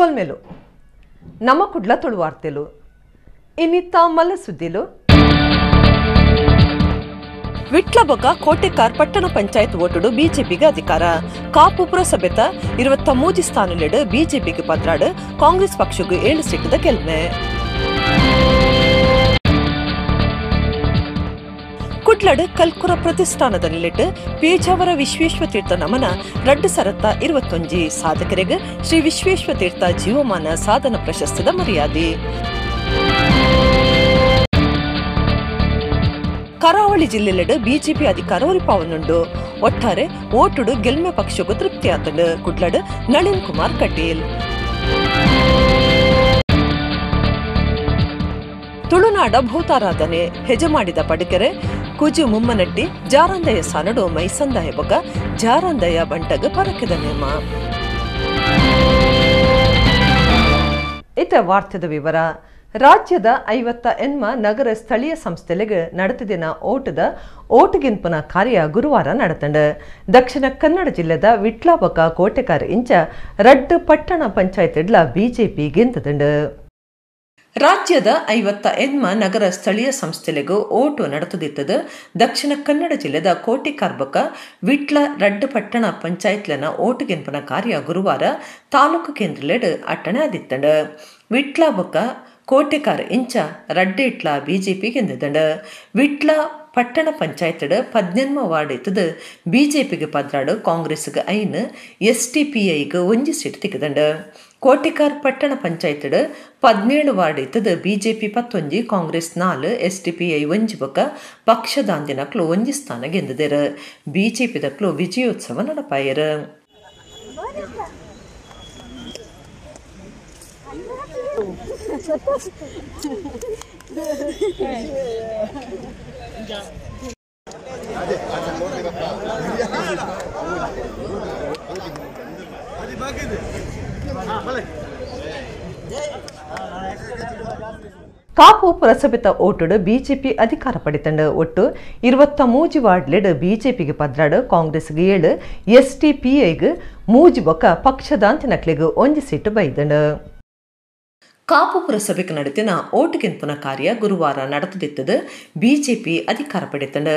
ಸೊಲ್ಮೆಲು ನಮ್ಮ ಕುಡ್ಲ ತುಳು ವಾರ್ತೆಲು ಇನ್ನಿತ್ತ ಮಲ್ಲ ಸುದ್ದಿಲು ವಿಟ್ಲಬೊಗ ಕೋಟೆಕಾರ್ ಪಟ್ಟಣ ಪಂಚಾಯತ್ ಓಟುಡು ಬಿಜೆಪಿಗೆ ಅಧಿಕಾರ ಕಾಪುಪುರ ಸಭೆತ 23 ಸ್ಥಾನಲೆಡು ಬಿಜೆಪಿಗೆ ಪದ್ರಾಡು ಕಾಂಗ್ರೆಸ್ ಪಕ್ಷಕ್ಕೆ 7 ಸೀಟದ ಗೆಲ್ಮೆ ಕುಡ್ಲಡು ಕಲ್ಕುರ ಪ್ರತಿಷ್ಠಾನದಲ್ಲಿಟ್ಟು ಪೇಜಾವರ ವಿಶ್ವೇಶ್ವ ತೀರ್ಥ ನಮನ ರಡ್ಡು ಸರತ್ತ 21 ಸಾಧಕರಿಗೆ ಶ್ರೀ ವಿಶ್ವೇಶ್ವ ತೀರ್ಥ ಜೀವಮಾನ ಸಾಧನ ಪ್ರಶಸ್ತಿದ ಮರ್ಯಾದೆ ಕರಾವಳಿ ಜಿಲ್ಲೆಲೆಡೆ ಬಿಜೆಪಿ ಅಧಿಕಾರ ಒಲಿಪಾವನ್ನುಂಡು ಒಟ್ಟಾರೆ ಓಟುಡು ಗೆಲ್ಮೆ ಪಕ್ಷಕ್ಕೂ ತೃಪ್ತಿಯಾತನು ಕುಡ್ಲಡು ನಳಿನ್ ಕುಮಾರ್ ಕಟೀಲ್ ತುಳುನಾಡ ಭೂತಾರಾಧನೆ ಹೆಜೆ ಮಾಡಿದ ಪಡಿಕೆರೆ ಕುಜು ಮುಮ್ಮನಟ್ಟಿ ಜಾರಂದಯ ಸಾನಡು ಮೈಸಂದಾಯ ಬೊಗ ಜಾರಂದಯ ಬಂಟಗ ಪರಕೆದ ನೇಮ ಇತ ವಾರ್ತೆದ ವಿವರ ರಾಜ್ಯದ 58ನೇ ನಗರ ಸ್ಥಳೀಯ ಸಂಸ್ಥೆಗಳಿಗೆ ನಡೆದಿನ ಓಟದ ಓಟಗಿಂಪನ ಕಾರ್ಯ ಗುರುವಾರ ನಡೆತಂಡು ದಕ್ಷಿಣ ಕನ್ನಡ ಜಿಲ್ಲೆದ ವಿಟ್ಲಾಬಕ ಕೋಟೆಕಾರ ಇಂಚ ರಡ್ಡು ಪಟ್ಟಣ ಪಂಚಾಯತ್ ಇಡ್ಲ ಬಿಜೆಪಿ ಗೆಂತದಂಡು ರಾಜ್ಯದ 58ನೇ ನಗರ ಸ್ಥಳೀಯ ಸಂಸ್ಥೆಗಳಿಗೂ ಓಟು ನಡೆತದಿತ್ತದ ದಕ್ಷಿಣ ಕನ್ನಡ ಜಿಲ್ಲೆದ ಕೋಟಿಕಾರ್ಬಕ ವಿಟ್ಲ ರಡ್ಡ ಪಟ್ಟಣ ಪಂಚಾಯತ್ಲನ ಓಟುಗೆಂಪನ ಕಾರ್ಯ ಗುರುವಾರ ತಾಲೂಕು ಕೇಂದ್ರಲೆಡೆ ಅಟ್ಟಣೆ ಆದಿತ್ತಂಡ ವಿಟ್ಲ ಬೊಕ್ಕ ಕೋಟೆಕಾರ ಇಂಚ ರಡ್ಡೆ ಇಟ್ಲ ಬಿಜೆಪಿ ಗೆಂದದಂಡ ವಿಟ್ಲ ಪಟ್ಟಣ ಪಂಚಾಯತ್ 17 ವಾರ್ಡ್ ಇತ್ತದ ಬಿಜೆಪಿಗೆ ಪದ್ರಾಡು ಕಾಂಗ್ರೆಸ್ಗೆ 5 ಎಸ್ಟಿಪಿಐಗೆ 1 ಸೀಟ್ ತಿಕ್ಕದಂಡ ಕೋಟಿಕಾರ್ ಪಟ್ಟಣ ಪಂಚಾಯತ್ 17 ವಾರ್ಡ್ ಇತ್ತದ ಬಿಜೆಪಿ 11 ಕಾಂಗ್ರೆಸ್ 4 ಎಸ್ಟಿಪಿಐ 1 ಬೊಕ್ಕ ಪಕ್ಷದಾಂದಿನಕ್ಲು 1 ಸ್ಥಾನ ಗೆಂದದೆರ ಬಿಜೆಪಿ ದಕ್ಲು ವಿಜಯೋತ್ಸವ ನಡಪಾಯರ ಕಾಪು ಪುರಸಭೆತ ಓಟುಡು ಬಿಜೆಪಿ ಅಧಿಕಾರ ಪಡೆತಂಡ ಒಟ್ಟು 23 ವಾರ್ಡ್ಲೆಡ್ ಬಿಜೆಪಿಗೆ ಪದ್ರಾಡು ಕಾಂಗ್ರೆಸ್ಗೆ 7 ಎಸ್ಟಿಪಿಐಗೆ 3 ಬೊಕ್ಕ ಪಕ್ಷದ ಅಂತಿನಕ್ಲೆಗೆ 1 ಸೀಟು ಬೈದನು ಕಾಪು ಪುರಸಭೆಗೆ ನಡೆದಿನ ಓಟುಗೆಂಪನ ಕಾರ್ಯ ಗುರುವಾರ ನಡೆದಿತ್ತದ ಬಿಜೆಪಿ ಅಧಿಕಾರ ಪಡೆತಂಡ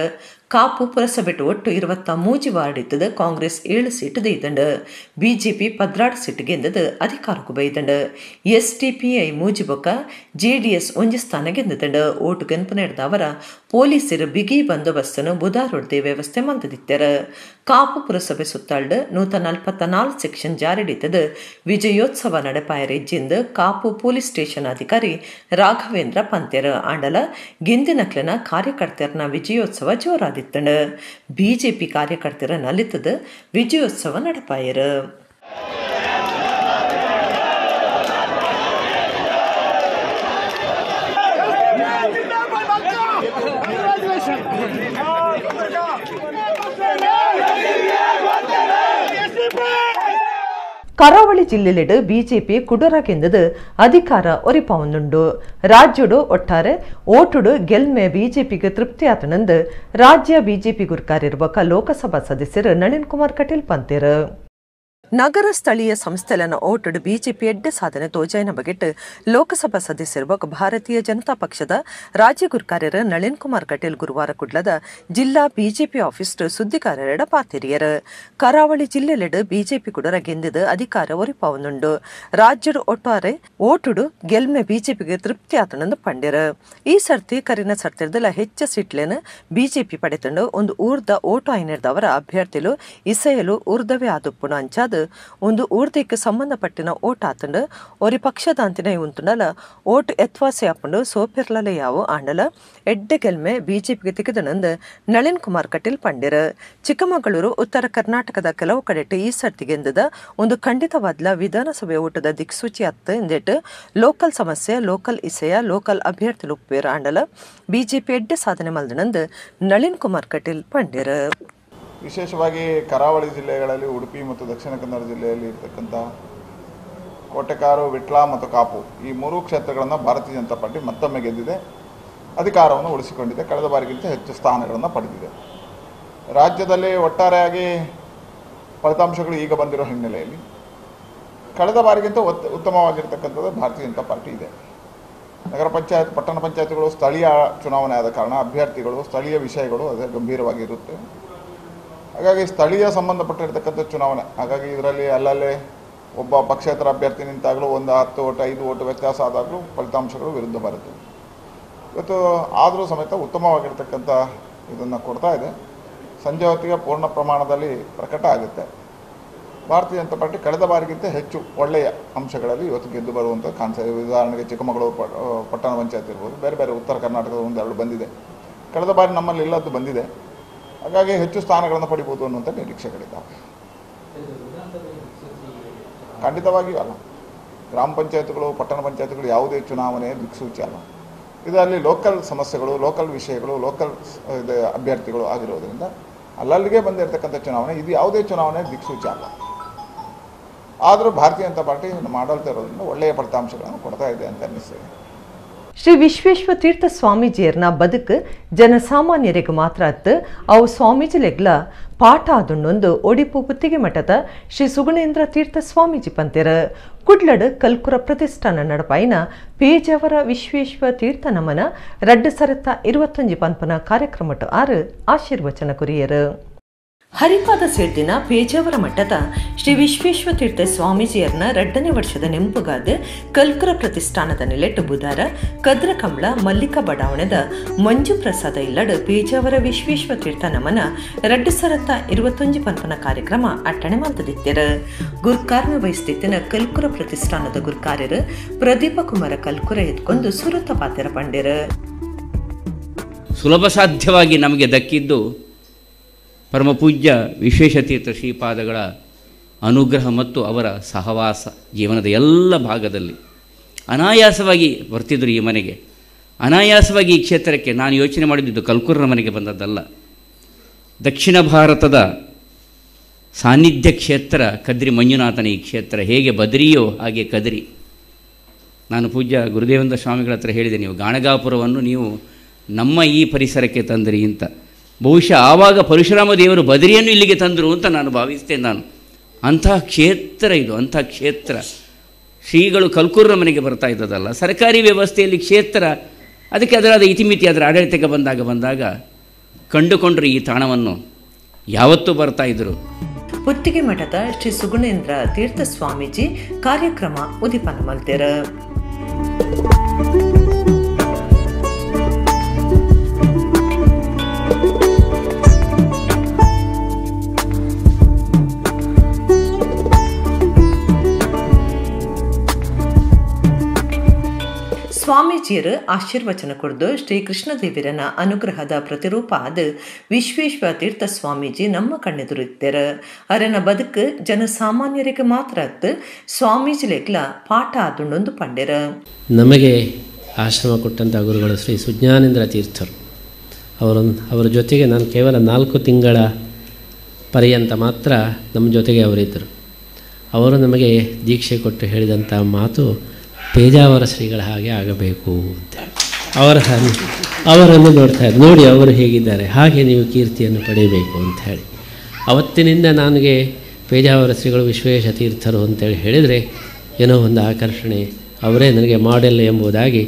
ಕಾಪು ಪುರಸಭೆ ಒಟ್ಟು 23 ವಾರ್ಡ್ ಇದ್ದದ ಕಾಂಗ್ರೆಸ್ 7 ಸೀಟ್ ದೈತಂಡ ಬಿಜೆಪಿ 16 ಸೀಟ್ ಗೆಂದದ ಅಧಿಕಾರಕ್ಕೂ ಬೈತಂಡ ಎಸ್ಟಿಪಿಐ 3 ಬೊಕ್ಕ ಜೆಡಿಎಸ್ 1 ಸ್ಥಾನ ಗೆಂದದಂಡ ಓಟು ಗೆಂಪು ನಡೆದವರ ಪೊಲೀಸರು ಬಿಗಿ ಬಂದೋಬಸ್ತನ್ನು ಬುಧಾರೊಡ್ದೆ ವ್ಯವಸ್ಥೆ ಮಂತದಿತ್ತರ ಕಾಪು ಪುರಸಭೆ ಸುತ್ತಾಳ್ದ 144 ಸೆಕ್ಷನ್ ಜಾರಿಡಿತದ ವಿಜಯೋತ್ಸವ ನಡೆಪಾಯರೆಜ್ಜಿಂದ ಕಾಪು ಪೊಲೀಸ್ ಸ್ಟೇಷನ್ ಅಧಿಕಾರಿ ರಾಘವೇಂದ್ರ ಪಂತ್ಯರ ಆಂಡಲ ಗೆಂದಿನಕ್ಲನ ಕಾರ್ಯಕರ್ತರನ ವಿಜಯೋತ್ಸವ ಜೋರಾದ ಬಿಜೆಪಿ ಕಾರ್ಯಕರ್ತರ ನಲಿತದ ವಿಜಯೋತ್ಸವ ನಡಪಾಯರು ಕರಾವಳಿ ಜಿಲ್ಲೆಲೆಡೆ ಬಿಜೆಪಿ ಕುಡರ ಗೆಂದದ ಅಧಿಕಾರ ಒರಿಪಾವೊಂದುಂಡು ರಾಜ್ಯಡು ಒಟ್ಟಾರೆ ಓಟುಡು ಗೆಲ್ಮೆ ಬಿಜೆಪಿಗೆ ತೃಪ್ತಿಯಾತನಂದು ರಾಜ್ಯ ಬಿಜೆಪಿ ಗುರುಕಾರಿರ್ಬಕ ಲೋಕಸಭಾ ಸದಸ್ಯರು ನಳಿನ್ ಕುಮಾರ್ ಕಟೀಲ್ ಪಂತೇರು ನಗರ ಸ್ಥಳೀಯ ಸಂಸ್ಥೆಲನ ಓಟುಡು ಬಿಜೆಪಿ ಎಡ್ಡೆ ಸಾಧನೆ ತೋಜಾಯಿನ ಬಗೆಟ್ ಲೋಕಸಭಾ ಸದಸ್ಯರು ಭಾರತೀಯ ಜನತಾ ಪಕ್ಷದ ರಾಜ್ಯ ಗುರುಕಾರ್ಯರ ನಳಿನ್ ಕುಮಾರ್ ಕಟೀಲ್ ಗುರುವಾರ ಕುಡ್ಲದ ಜಿಲ್ಲಾ ಬಿಜೆಪಿ ಆಫೀಸ್ ಸುದ್ದಿಗಾರರ ಪಾತಿರಿಯರು ಕರಾವಳಿ ಜಿಲ್ಲೆಲೆಡೆ ಬಿಜೆಪಿ ಕುಡರ ಗೆಂದಿದ ಅಧಿಕಾರ ಒರಿಪಾವೊಂದುಂಡು ರಾಜ್ಯದ ಒಟ್ಟಾರೆ ಓಟುಡು ಗೆಲ್ಮೆ ಬಿಜೆಪಿಗೆ ತೃಪ್ತಿಯಾತನಂದು ಪಂಡ್ಯರು ಈ ಸರ್ತಿ ಕರಿನ ಸರ್ತಿರ್ದಲ ಹೆಚ್ಚ ಸೀಟ್ಲೇನ ಬಿಜೆಪಿ ಪಡೆತಂಡು ಒಂದು ಊರ್ದ ಓಟು ಆಯ್ನಿರ್ದವರ ಅಭ್ಯರ್ಥಿಲು ಇಸೆಯಲು ಊರ್ದವೇ ಆದುಪ್ಪುನ ಅಂಚಾದ ಒಂದು ಊರ್ದಕ್ಕೆ ಸಂಬಂಧಪಟ್ಟಿನ ಓಟ್ ಆತಂಡು ಒರಿ ಪಕ್ಷದ ಅಂತಿನ ಉಂಟುನಲ್ಲ ಓಟ್ ಎತ್ವಾಸೆ ಆಪಂಡು ಸೋಪಿರ್ಲಲ್ಲ ಯಾವು ಆಂಡಲ ಎಡ್ಡೆ ಗೆಲ್ಮೆ ಬಿಜೆಪಿಗೆ ತೆಗೆದನಂದು ನಳಿನ್ ಕುಮಾರ್ ಕಟೀಲ್ ಪಂಡಿರು ಚಿಕ್ಕಮಗಳೂರು ಉತ್ತರ ಕರ್ನಾಟಕದ ಕೆಲವು ಕಡೆಟ್ಟು ಈ ಸರ್ತಿಗೆಂದದ ಒಂದು ಖಂಡಿತವಾದ್ಲ ವಿಧಾನಸಭೆ ಓಟದ ದಿಕ್ಸೂಚಿ ಅತ್ತ ಎಂದಿಟ್ಟು ಲೋಕಲ್ ಸಮಸ್ಯೆ ಲೋಕಲ್ ಇಸೆಯ ಲೋಕಲ್ ಅಭ್ಯರ್ಥಿ ಉಪ್ಪೇರು ಆಂಡಲ ಬಿಜೆಪಿ ಎಡ್ಡೆ ಸಾಧನೆ ಮಲ್ದನಂದು ನಳಿನ್ ಕುಮಾರ್ ಕಟೀಲ್ ಪಂಡಿರು ವಿಶೇಷವಾಗಿ ಕರಾವಳಿ ಜಿಲ್ಲೆಗಳಲ್ಲಿ ಉಡುಪಿ ಮತ್ತು ದಕ್ಷಿಣ ಕನ್ನಡ ಜಿಲ್ಲೆಯಲ್ಲಿ ಇರತಕ್ಕಂಥ ಕೋಟೆಕಾರು ವಿಟ್ಲ ಮತ್ತು ಕಾಪು ಈ 3 ಕ್ಷೇತ್ರಗಳನ್ನು ಭಾರತೀಯ ಜನತಾ ಪಾರ್ಟಿ ಮತ್ತೊಮ್ಮೆ ಗೆದ್ದಿದೆ ಅಧಿಕಾರವನ್ನು ಉಳಿಸಿಕೊಂಡಿದೆ ಕಳೆದ ಬಾರಿಗಿಂತ ಹೆಚ್ಚು ಸ್ಥಾನಗಳನ್ನು ಪಡೆದಿದೆ ರಾಜ್ಯದಲ್ಲಿ ಒಟ್ಟಾರೆಯಾಗಿ ಫಲಿತಾಂಶಗಳು ಈಗ ಬಂದಿರೋ ಹಿನ್ನೆಲೆಯಲ್ಲಿ ಕಳೆದ ಬಾರಿಗಿಂತ ಉತ್ತಮವಾಗಿರತಕ್ಕಂತದ್ದು ಭಾರತೀಯ ಜನತಾ ಪಾರ್ಟಿ ಇದೆ ನಗರ ಪಂಚಾಯತ್ ಪಟ್ಟಣ ಪಂಚಾಯತ್ಗಳು ಸ್ಥಳೀಯ ಚುನಾವಣೆ ಆದ ಕಾರಣ ಅಭ್ಯರ್ಥಿಗಳು ಸ್ಥಳೀಯ ವಿಷಯಗಳು ಅದೇ ಗಂಭೀರವಾಗಿರುತ್ತೆ ಹಾಗಾಗಿ ಸ್ಥಳೀಯ ಸಂಬಂಧಪಟ್ಟಿರತಕ್ಕಂತ ಚುನಾವಣೆ ಹಾಗಾಗಿ ಇದರಲ್ಲಿ ಅಲ್ಲಲ್ಲೇ ಒಬ್ಬ ಪಕ್ಷೇತರ ಅಭ್ಯರ್ಥಿ ನಿಂತಾಗಲೂ ಒಂದು 10 ಓಟ 5 ಓಟ ವ್ಯತ್ಯಾಸ ಆದಾಗಲೂ ಫಲಿತಾಂಶಗಳು ವಿರುದ್ಧ ಬರುತ್ತೆ ಇವತ್ತು ಆದರೂ ಸಮೇತ ಉತ್ತಮವಾಗಿರತಕ್ಕಂತ ಇದನ್ನ ಕೊಡ್ತಾ ಇದೆ ಸಂಜೆ ಹೊತ್ತಿಗೆ ಪೂರ್ಣ ಪ್ರಮಾಣದಲ್ಲಿ ಪ್ರಕಟ ಆಗುತ್ತೆ ಭಾರತೀಯ ಜನತಾ ಪಾರ್ಟಿ ಕಳೆದ ಬಾರಿಗಿಂತ ಹೆಚ್ಚು ಒಳ್ಳೆಯ ಅಂಶಗಳಲ್ಲಿ ಇವತ್ತು ಗೆದ್ದು ಬರುವಂತ ಕಾನ್ಸೆ ಉದಾಹರಣೆಗೆ ಚಿಕ್ಕಮಗಳೂರು ಪಟ್ಟಣ ಪಂಚಾಯತ್ ಇರಬಹುದು ಬೇರೆ ಬೇರೆ ಉತ್ತರ ಕರ್ನಾಟಕದ ಒಂದೆರಡು ಬಂದಿದೆ ಕಳೆದ ಬಾರಿ ನಮ್ಮಲ್ಲಿ ಇಲ್ಲದ್ದು ಬಂದಿದೆ ಹಾಗಾಗಿ ಹೆಚ್ಚು ಸ್ಥಾನಗಳನ್ನು ಪಡೆಯಬಹುದು ಅನ್ನುವಂತ ನಿರೀಕ್ಷೆಗಳಿದ್ದಾವೆ ಖಂಡಿತವಾಗಿಯೂ ಅಲ್ಲ ಗ್ರಾಮ ಪಂಚಾಯತ್ಗಳು ಪಟ್ಟಣ ಪಂಚಾಯತ್ಗಳು ಯಾವುದೇ ಚುನಾವಣೆ ದಿಕ್ಸೂಚಿ ಅಲ್ಲ ಇದರಲ್ಲಿ ಲೋಕಲ್ ಸಮಸ್ಯೆಗಳು ಲೋಕಲ್ ವಿಷಯಗಳು ಲೋಕಲ್ ಅಭ್ಯರ್ಥಿಗಳು ಆಗಿರೋದ್ರಿಂದ ಅಲ್ಲಲ್ಲಿಗೆ ಬಂದಿರತಕ್ಕಂಥ ಚುನಾವಣೆ ಇದು ಯಾವುದೇ ಚುನಾವಣೆ ದಿಕ್ಸೂಚಿ ಅಲ್ಲ ಆದರೂ ಭಾರತೀಯ ಜನತಾ ಪಾರ್ಟಿ ಮಾಡಲ್ತಾ ಇರೋದ್ರಿಂದ ಒಳ್ಳೆಯ ಫಲಿತಾಂಶಗಳನ್ನು ಕೊಡ್ತಾ ಇದೆ ಅಂತ ಅನ್ನಿಸ್ತದೆ ಶ್ರೀ ವಿಶ್ವೇಶ್ವ ತೀರ್ಥ ಸ್ವಾಮೀಜಿಯರ್ನ ಬದುಕು ಜನಸಾಮಾನ್ಯರಿಗೆ ಮಾತ್ರ ಅತ್ತು ಅವು ಸ್ವಾಮೀಜಿಲೆಗ್ಲ ಪಾಠ ಅದನ್ನೊಂದು ಒಡಿಪು ಪುತ್ತಿಗೆ ಮಠದ ಶ್ರೀ ಸುಗುಣೇಂದ್ರ ತೀರ್ಥ ಸ್ವಾಮೀಜಿ ಪಂತೆರ ಕುಡ್ಲಡು ಕಲ್ಕುರ ಪ್ರತಿಷ್ಠಾನ ನಡಪಾಯಿನ ಪೇಜಾವರ ವಿಶ್ವೇಶ್ವ ತೀರ್ಥ ನಮನ ರಡ್ಡು ಸರತ 25 ಪಂಪನ ಕಾರ್ಯಕ್ರಮಟ ಆರು ಆಶೀರ್ವಚನ ಕುರಿಯರು ಹರಿಪಾದ ಸೇರ್ದಿನ ಪೇಜಾವರ ಮಠದ ಶ್ರೀ ವಿಶ್ವೇಶ್ವ ತೀರ್ಥ ಸ್ವಾಮೀಜಿಯರ್ನ 2ನೇ ವರ್ಷದ ನೆಂಪುಗಾದ ಕಲ್ಕುರ ಪ್ರತಿಷ್ಠಾನದ ನೆಲೆಟ್ಟು ಬುಧಾರ ಕದ್ರಕಮಳ ಮಲ್ಲಿಕಾ ಬಡಾವಣೆದ ಮಂಜು ಪ್ರಸಾದ ಇಲ್ಲಡು ಪೇಜಾವರ ವಿಶ್ವೇಶ್ವ ತೀರ್ಥ ನಮನ 2 ಸರತ್ತ 25 ಪಂಪನ ಕಾರ್ಯಕ್ರಮ ಅಟ್ಟಣೆ ಮಂತದಿತ್ತೆರು ಗುರ್ಕಾರ್ನ ವಹಿಸ್ತಿತ್ತಿನ ಕಲ್ಕುರ ಪ್ರತಿಷ್ಠಾನದ ಗುರ್ಕಾರ್ಯರು ಪ್ರದೀಪ ಕುಮಾರ ಕಲ್ಕುರ ಎತ್ಕೊಂಡು ಸುರತ ಪಾತ್ರ ಪಂಡೆರು ಸುಲಭ ಸಾಧ್ಯವಾಗಿ ನಮಗೆ ದಕ್ಕಿದ್ದು ಪರಮಪೂಜ್ಯ ವಿಶ್ವೇಶತೀರ್ಥ ಶ್ರೀಪಾದಗಳ ಅನುಗ್ರಹ ಮತ್ತು ಅವರ ಸಹವಾಸ ಜೀವನದ ಎಲ್ಲ ಭಾಗದಲ್ಲಿ ಅನಾಯಾಸವಾಗಿ ಬರ್ತಿದ್ದರು ಈ ಮನೆಗೆ ಅನಾಯಾಸವಾಗಿ ಈ ಕ್ಷೇತ್ರಕ್ಕೆ ನಾನು ಯೋಚನೆ ಮಾಡಿದ್ದು ಕಲ್ಕುರ್ನ ಮನೆಗೆ ಬಂದದ್ದಲ್ಲ ದಕ್ಷಿಣ ಭಾರತದ ಸಾನ್ನಿಧ್ಯ ಕ್ಷೇತ್ರ ಕದ್ರಿ ಮಂಜುನಾಥನ ಈ ಕ್ಷೇತ್ರ ಹೇಗೆ ಬದರಿಯೋ ಹಾಗೆ ಕದ್ರಿ ನಾನು ಪೂಜ್ಯ ಗುರುದೇವಂದ ಸ್ವಾಮಿಗಳ ಹತ್ರ ಹೇಳಿದೆ ನೀವು ಗಾಣಗಾಪುರವನ್ನು ನೀವು ನಮ್ಮ ಈ ಪರಿಸರಕ್ಕೆ ತಂದಿರಿ ಅಂತ ಬಹುಶಃ ಆವಾಗ ಪರಶುರಾಮ ದೇವರು ಬದರಿಯನ್ನು ಇಲ್ಲಿಗೆ ತಂದರು ಅಂತ ನಾನು ಭಾವಿಸ್ತೇನೆ ಅಂತಹ ಕ್ಷೇತ್ರ ಇದು ಅಂತಹ ಕ್ಷೇತ್ರ ಶ್ರೀಗಳು ಕಲ್ಕುರ್ನ ಮನೆಗೆ ಬರ್ತಾ ಇದ್ದದಲ್ಲ ಸರ್ಕಾರಿ ವ್ಯವಸ್ಥೆಯಲ್ಲಿ ಕ್ಷೇತ್ರ ಅದಕ್ಕೆ ಅದರಾದ ಇತಿಮಿತಿ ಅದರ ಆಡಳಿತಕ್ಕೆ ಬಂದಾಗ ಕಂಡುಕೊಂಡರು ಈ ತಾಣವನ್ನು ಯಾವತ್ತೂ ಬರ್ತಾ ಇದ್ದರು ಪುತ್ತಿಗೆ ಮಠದ ಶ್ರೀ ಸುಗುಣೇಂದ್ರ ತೀರ್ಥ ಸ್ವಾಮೀಜಿ ಕಾರ್ಯಕ್ರಮ ಉದಿಪನ ಮಲ್ತೆರ ಸ್ವಾಮೀಜಿಯರು ಆಶೀರ್ವಚನ ಕೊಡ್ದು ಶ್ರೀ ಕೃಷ್ಣದೇವಿರನ ಅನುಗ್ರಹದ ಪ್ರತಿರೂಪ ಆದ ವಿಶ್ವೇಶ್ವ ತೀರ್ಥ ಸ್ವಾಮೀಜಿ ನಮ್ಮ ಕಣ್ಣೆದುರಿದ್ದರು ಅರನ ಬದುಕು ಜನಸಾಮಾನ್ಯರಿಗೆ ಮಾತ್ರ ಅತ್ತು ಸ್ವಾಮೀಜಿಲೆಗ್ಲ ಪಾಠ ಅದೊಂದು ಪಂಡೆರ ನಮಗೆ ಆಶ್ರಮ ಕೊಟ್ಟಂಥ ಗುರುಗಳು ಶ್ರೀ ಸುಜ್ಞಾನೇಂದ್ರ ತೀರ್ಥರು ಅವರ ಜೊತೆಗೆ ನಾನು ಕೇವಲ 4 ತಿಂಗಳ ಪರ್ಯಂತ ಮಾತ್ರ ನಮ್ಮ ಜೊತೆಗೆ ಅವರಿದ್ದರು ಅವರು ನಮಗೆ ದೀಕ್ಷೆ ಕೊಟ್ಟು ಹೇಳಿದಂಥ ಮಾತು ಪೇಜಾವರ ಶ್ರೀಗಳ ಹಾಗೆ ಆಗಬೇಕು ಅಂತ ಅವರನ್ನು ನೋಡಿ ಅವರು ಹೇಗಿದ್ದಾರೆ ಹಾಗೆ ನೀವು ಕೀರ್ತಿಯನ್ನು ಪಡೆಯಬೇಕು ಅಂತ ಹೇಳಿ ಅವತ್ತಿನಿಂದ ನನಗೆ ಪೇಜಾವರ ಶ್ರೀಗಳು ವಿಶ್ವೇಶ ತೀರ್ಥರು ಅಂತೇಳಿ ಹೇಳಿದರೆ ಏನೋ ಒಂದು ಆಕರ್ಷಣೆ ಅವರೇ ನನಗೆ ಮಾಡೆಲ್ ಎಂಬುದಾಗಿ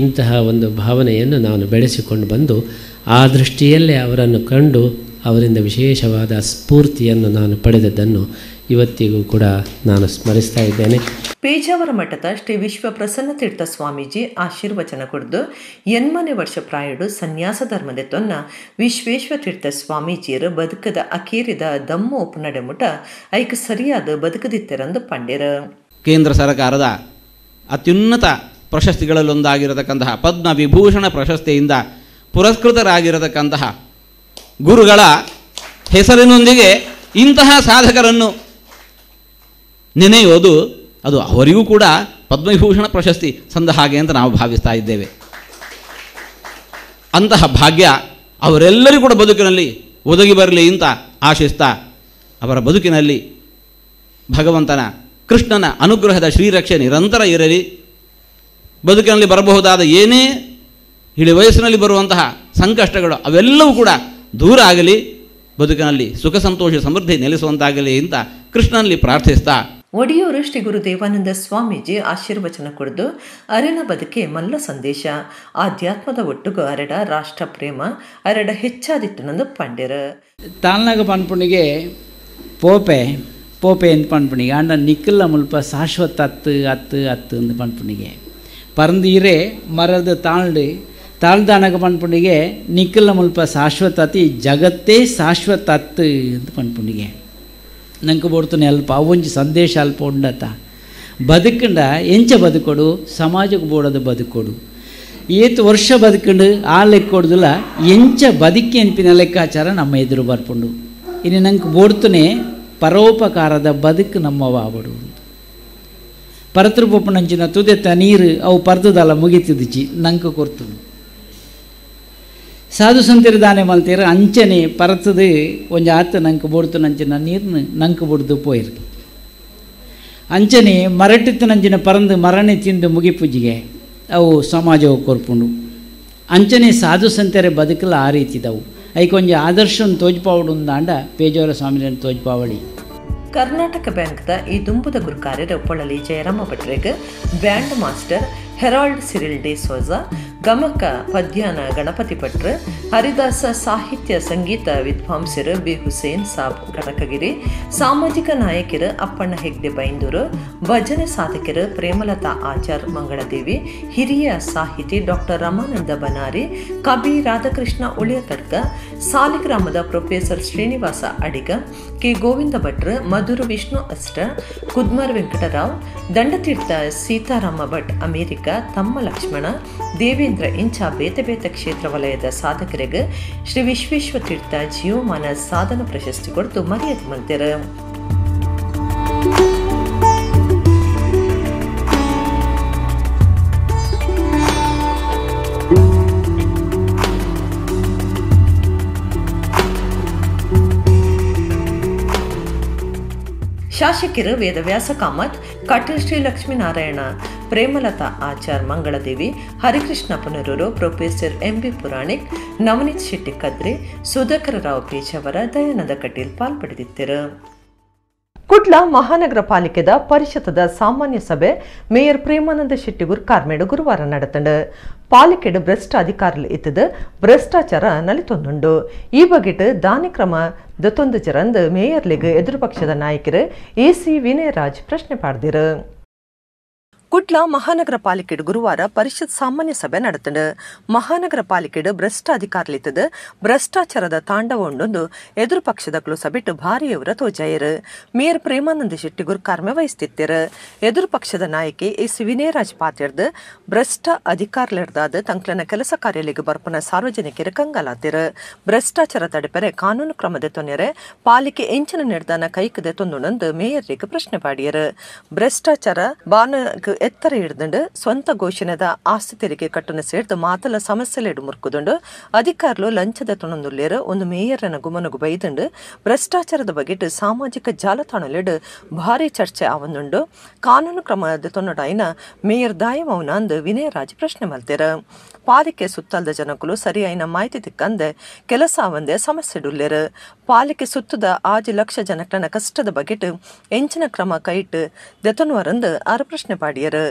ಇಂತಹ ಒಂದು ಭಾವನೆಯನ್ನು ನಾನು ಬೆಳೆಸಿಕೊಂಡು ಬಂದು ಆ ದೃಷ್ಟಿಯಲ್ಲೇ ಅವರನ್ನು ಕಂಡು ಅವರಿಂದ ವಿಶೇಷವಾದ ಸ್ಫೂರ್ತಿಯನ್ನು ನಾನು ಪಡೆದದ್ದನ್ನು ಇವತ್ತಿಗೂ ಕೂಡ ನಾನು ಸ್ಮರಿಸ್ತಾ ಇದ್ದೇನೆ ಪೇಜಾವರ ಮಠದ ಶ್ರೀ ವಿಶ್ವ ಪ್ರಸನ್ನ ತೀರ್ಥ ಸ್ವಾಮೀಜಿ ಆಶೀರ್ವಚನ ಕೊಡ್ದು 8ನೇ ವರ್ಷ ಪ್ರಾಯುಡು ಸನ್ಯಾಸ ಧರ್ಮದ ತೊನ್ನ ವಿಶ್ವೇಶ್ವ ತೀರ್ಥ ಸ್ವಾಮೀಜಿಯರು ಬದುಕದ ಅಕೇರಿದ ದಮ್ಮು ಉಪನಡೆಮುಟ ಐಕ ಸರಿಯಾದ ಬದುಕದಿತ್ತೆರಂದು ಪಂಡೆರ ಕೇಂದ್ರ ಸರ್ಕಾರದ ಅತ್ಯುನ್ನತ ಪ್ರಶಸ್ತಿಗಳಲ್ಲೊಂದಾಗಿರತಕ್ಕಂತಹ ಪದ್ಮ ವಿಭೂಷಣ ಪ್ರಶಸ್ತಿಯಿಂದ ಪುರಸ್ಕೃತರಾಗಿರತಕ್ಕಂತಹ ಗುರುಗಳ ಹೆಸರಿನೊಂದಿಗೆ ಇಂತಹ ಸಾಧಕರನ್ನು ನೆನೆಯೋದು ಅದು ಅವರಿಗೂ ಕೂಡ ಪದ್ಮವಿಭೂಷಣ ಪ್ರಶಸ್ತಿ ಸಂದ ಹಾಗೆ ಅಂತ ನಾವು ಭಾವಿಸ್ತಾ ಇದ್ದೇವೆ ಅಂತಹ ಭಾಗ್ಯ ಅವರೆಲ್ಲರಿಗೂ ಕೂಡ ಬದುಕಿನಲ್ಲಿ ಒದಗಿ ಬರಲಿ ಅಂತ ಆಶಿಸ್ತಾ ಅವರ ಬದುಕಿನಲ್ಲಿ ಭಗವಂತನ ಕೃಷ್ಣನ ಅನುಗ್ರಹದ ಶ್ರೀರಕ್ಷೆ ನಿರಂತರ ಇರಲಿ ಬದುಕಿನಲ್ಲಿ ಬರಬಹುದಾದ ಏನೇ ಇಳಿ ವಯಸ್ಸಿನಲ್ಲಿ ಬರುವಂತಹ ಸಂಕಷ್ಟಗಳು ಅವೆಲ್ಲವೂ ಕೂಡ ದೂರ ಆಗಲಿ ಬದುಕಿನಲ್ಲಿ ಸುಖ ಸಂತೋಷ ಸಮೃದ್ಧಿ ನೆಲೆಸುವಂತಾಗಲಿ ಅಂತ ಕೃಷ್ಣನಲ್ಲಿ ಪ್ರಾರ್ಥಿಸ್ತಾ ಒಡಿಯೂರು ಗುರುದೇವಾನಂದ ಸ್ವಾಮೀಜಿ ಆಶೀರ್ವಚನ ಕೊಡಿದು ಅರೆನ ಬದುಕೆ ಮಲ್ಲ ಸಂದೇಶ ಆಧ್ಯಾತ್ಮದ ಒಟ್ಟುಗು ಅರೆಡ ರಾಷ್ಟ್ರ ಪ್ರೇಮ ಅರೆಡ ಹೆಚ್ಚಾದಿಟ್ಟನಂದು ಪಾಂಡ್ಯರು ತಾಲ್ನಾಗ ಪನ್ಪುಣಿಗೆ ಪೋಪೆ ಪೋಪೆ ಅಂತ ಪನ್ಪುಣಿಗೆ ಅಣ್ಣ ನಿಖಿಲ್ಲ ಮುಲ್ಪ ಶಾಶ್ವತ ಅತ್ತು ಅತ್ತು ಅತ್ತು ಅಂತ ಪನ್ಪುಣಿಗೆ ಪರಂದೀರೆ ಮರದ ತಾಳ್ದು ತಾಳ್ದಾನಾಗ ಪನ್ಪುಣಿಗೆ ನಿಖಿಲ್ಲ ಮುಲ್ಪ ಶಾಶ್ವತ ಅತಿ ಜಗತ್ತೇ ಶಾಶ್ವತ ಅತ್ತು ಅಂತ ಪನ್ಪುಣಿಗೆ ನಂಗೆ ಬೋಡ್ತಾನೆ ಅಲ್ಪ ಅವೊಂಜಿ ಸಂದೇಶ ಅಲ್ಪ ಉಂಡತ ಬದುಕಂಡ ಎಂಚ ಬದುಕೊಡು ಸಮಾಜಕ್ಕೆ ಬೋಡೋದು ಬದುಕೊಡು ಏತು ವರ್ಷ ಬದುಕೊಂಡು ಆ ಲೆಕ್ಕ ಕೊಡೋದಿಲ್ಲ ಎಂಚ ಬದುಕಿ ಅನ್ಪಿನ ಲೆಕ್ಕಾಚಾರ ನಮ್ಮ ಎದುರು ಬರ್ಪುಂಡು ಇನ್ನು ನಂಗೆ ಬೋಡ್ತಾನೆ ಪರೋಪಕಾರದ ಬದುಕು ನಮ್ಮವ ಆಬಡು ಪರತ್ರ ಪೊಪ್ಪನಂಚಿನ ತುದೆತ್ತ ನೀರು ಅವು ಪರ್ದದಲ್ಲ ಮುಗಿತಿದ್ದಿಚ್ಚಿ ನಂಗೆ ಕೊರ್ತನು ಸಾಧು ಸಂತರು ದಾನೆ ಮಲ್ತೀರ ಅಂಚನೆ ಪರತದು ಒಂದು ಆತ ನಂಗೆ ಬೋಡ್ತು ನಂಚಿನ ನೀರನ್ನು ನಂಗೆ ಬೋಡ್ದು ಪೋಯಿರ್ಗೆ ಅಂಚನೆ ಮರಟಿತ್ತು ನಂಜಿನ ಪರಂದು ಮರಣೆ ತಿಂದು ಮುಗಿಪೂಜಿಗೆ ಅವು ಸಮಾಜವು ಕೊರ್ಪುಂಡು ಅಂಚನೆ ಸಾಧು ಸಂತರೆ ಬದುಕಲು ಆ ರೀತಿದವು ಐಕೊಂದು ಆದರ್ಶವನ್ನು ತೋಜ್ಪಾವಡು ಅಂದಾಂಡ ಪೇಜಾವರ ಸ್ವಾಮಿಗಳನ್ನು ತೋಜ್ಪಾವಳಿ ಕರ್ನಾಟಕ ಬ್ಯಾಂಕ್ದ ಈ ದುಂಬುದ ಗುರುಕಾರ್ಯರ ಒಪ್ಪಳಲಿ ಜಯರಾಮ ಭಟ್ರಿಗೆ band master Harold Cyril D Soja ಗಮಕ ಪದ್ಯಾನ ಗಣಪತಿ ಭಟ್ರು ಹರಿದಾಸ ಸಾಹಿತ್ಯ ಸಂಗೀತ ವಿದ್ವಾಂಸರು ಬಿ ಹುಸೇನ್ ಸಾಬ್ ಕನಕಗಿರಿ ಸಾಮಾಜಿಕ ನಾಯಕಿಯರು ಅಪ್ಪಣ್ಣ ಹೆಗ್ಡೆ ಬೈಂದೂರು ಭಜನೆ ಸಾಧಕರು ಪ್ರೇಮಲತಾ ಆಚಾರ್ ಮಂಗಳದೇವಿ ಹಿರಿಯ ಸಾಹಿತಿ ಡಾಕ್ಟರ್ ರಮಾನಂದ ಬನಾರಿ ಕಬಿ ರಾಧಾಕೃಷ್ಣ ಉಳಿಯತಡ್ಕ ಸಾಲಿಗ್ರಾಮದ ಪ್ರೊಫೆಸರ್ ಶ್ರೀನಿವಾಸ ಅಡಿಗ ಕೆ ಗೋವಿಂದ ಭಟ್ರು ಮಧುರು ವಿಷ್ಣು ಅಷ್ಟ ಕುದ್ಮರ್ ವೆಂಕಟರಾವ್ ದಂಡತೀರ್ಥ ಸೀತಾರಾಮ ಭಟ್ ಅಮೇರಿಕ ತಮ್ಮ ಲಕ್ಷ್ಮಣ ದೇವೇಂದ್ರ ಇಂಚ ಬೇತಬೇತ ಕ್ಷೇತ್ರ ವಲಯದ ಸಾಧಕರಿಗೆ ಶ್ರೀ ವಿಶ್ವೇಶ್ವ ತೀರ್ಥ ಜೀವಮಾನ ಸಾಧನ ಪ್ರಶಸ್ತಿ ಕೊಟ್ಟು ಮರೆಯದು ಮಂದಿರ ಶಾಸಕರು ವೇದವ್ಯಾಸ ಕಾಮತ್ ಕಟೀಲ್ ಶ್ರೀ ಲಕ್ಷ್ಮೀನಾರಾಯಣ ಪ್ರೇಮಲತಾ ಆಚಾರ್ ಮಂಗಳದೇವಿ ಹರಿಕೃಷ್ಣ ಪುನರೂರು ಪ್ರೊಫೆಸರ್ ಎಂಬಿ ಪುರಾಣಿಕ್ ನವನೀತ್ ಶೆಟ್ಟಿ ಕದ್ರಿ ಸುಧಾಕರ ರಾವ್ ಪೇಜಾವರ ದಯಾನಂದ ಕಟೀಲ್ ಪಾಲ್ಪಡೆದಿದ್ದರು. ಕುಡ್ಲ ಮಹಾನಗರ ಪಾಲಿಕೆದ ಪರಿಷತ್ತದ ಸಾಮಾನ್ಯ ಸಭೆ ಮೇಯರ್ ಪ್ರೇಮಾನಂದ ಶೆಟ್ಟಿಗೂರ್ ಕಾರ್ಮೇಡು ಗುರುವಾರ ನಡೆತಂಡು. ಪಾಲಿಕೆಡು ಭ್ರಷ್ಟ ಅಧಿಕಾರಲು ಇತ್ತದು ಭ್ರಷ್ಟಾಚಾರ ನಲಿತೊಂದುಂಡು ಈ ಬಗೆಟ್ ದಾನಿ ಕ್ರಮ ದತ್ತೊಂದು ಜರಂದು ಮೇಯರ್ಲಿಗೆ ಎದುರು ಪಕ್ಷದ ನಾಯಕರು ಎಸಿ ವಿನಯರಾಜ್ ಪ್ರಶ್ನೆ ಪಾಡ್ದಿರು. ಕುಡ್ಲ ಮಹಾನಗರ ಪಾಲಿಕೆಡು ಗುರುವಾರ ಪರಿಷತ್ ಸಾಮಾನ್ಯ ಸಭೆ ನಡೆತಂಡು. ಮಹಾನಗರ ಪಾಲಿಕೆಡು ಭ್ರಷ್ಟ ಅಧಿಕಾರಲಿತ್ತದ ಭ್ರಷ್ಟಾಚಾರದ ತಾಂಡವೊಂಡೊಂದು ಎದುರು ಪಕ್ಷದ ಕುಲು ಸಬಿಟ್ಟು ಭಾರಿಯವರ ತೋಜಾಯರು ಮೇಯರ್ ಪ್ರೇಮಾನಂದ ಶೆಟ್ಟಿಗೂರ್ ಕಾರ್ಮೆ ವಹಿಸ್ತಿತ್ತಿರು. ಎದುರು ಪಕ್ಷದ ನಾಯಕಿ ಎಸ್ ವಿನಯರಾಜ್ ಪಾತ್ರದ ಭ್ರಷ್ಟ ಅಧಿಕಾರಲಿರ್ದಾದ ತಂಕ್ಲನ ಕೆಲಸ ಕಾರ್ಯಲಿಗೆ ಬರ್ಪನ ಸಾರ್ವಜನಿಕರ ಕಂಗಾಲಾತಿರು. ಭ್ರಷ್ಟಾಚಾರ ತಡೆಪರೆ ಕಾನೂನು ಕ್ರಮದ ತೊನೆರೆ ಪಾಲಿಕೆ ಎಂಚಿನ ನಿರ್ಧಾರ ಕೈಕದ ತೊಂದೊಂದು ಮೇಯರ್ರಿಗೆ ಪ್ರಶ್ನೆ ಪಾಡಿಯರು. ಭ್ರಷ್ಟಾಚಾರ ಬಾನ ಎತ್ತರ ಹಿಡಿದು ಸ್ವಂತ ಘೋಷಣೆದ ಆಸ್ತಿ ತೆರಿಗೆ ಕಟ್ಟಣ ಸೇರಿದು ಮಾತಲ ಸಮಸ್ಯೆಲೆಡು ಮುರ್ಕುದುಂಡು ಅಧಿಕಾರಲು ಲಂಚದ ತೊಣಂದುಳ್ಳೇರು ಒಂದು ಮೇಯರ್ನ ಗುಮನಗು ಬೈದುಂಡು ಭ್ರಷ್ಟಾಚಾರದ ಬಗೆಟ್ ಸಾಮಾಜಿಕ ಜಾಲತಾಣಲೆಡು ಭಾರಿ ಚರ್ಚೆ ಆವೊಂದುಂಡು ಕಾನೂನು ಕ್ರಮದ ತೊನ್ನಡಾಯಿನ ಮೇಯರ್ ದಾಯಮೌನ ಅಂದು ವಿನಯರಾಜ್ ಪ್ರಶ್ನೆ ಮಲ್ತೇರು. ಪಾಲಿಕೆ ಸುತ್ತಲದ ಜನಕುಲು ಸರಿಯಾಯಿನ ಮಾಹಿತಿ ತಿಕ್ಕಂದೆ ಕೆಲಸ ಒಂದೇ ಸಮಸ್ಯೆ ಡುಳ್ಳೇರು ಪಾಲಿಕೆ ಸುತ್ತದ 6 ಲಕ್ಷ ಜನಕನ ಕಷ್ಟದ ಬಗೆಟ್ ಎಂಚಿನ ಕ್ರಮ ಕೈಟ್ ದೆತೊನ್ವರಂದು ಆರು ಪ್ರಶ್ನೆ ಪಾಡಿಯರು.